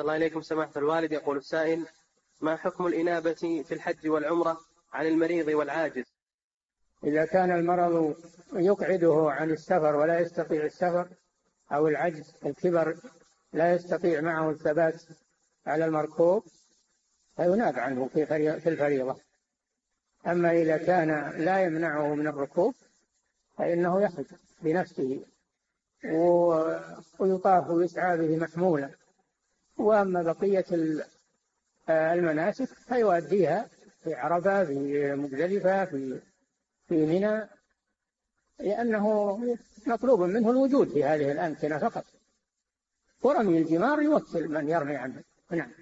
صلى الله عليكم سماحة الوالد. يقول السائل: ما حكم الإنابة في الحج والعمرة عن المريض والعاجز؟ إذا كان المرض يقعده عن السفر ولا يستطيع السفر، أو العجز الكبر لا يستطيع معه الثبات على المركوب، فيناب عنه في الفريضة. أما إذا كان لا يمنعه من الركوب فإنه يحج بنفسه ويطاف ويسعى به محمولا. وأما بقية المناسك فيؤديها في عرفة، في مزدلفة، في منى، لأنه مطلوب منه الوجود في هذه الأمكنة فقط. ورمي الجمار يوكل من يرمي عنه. نعم.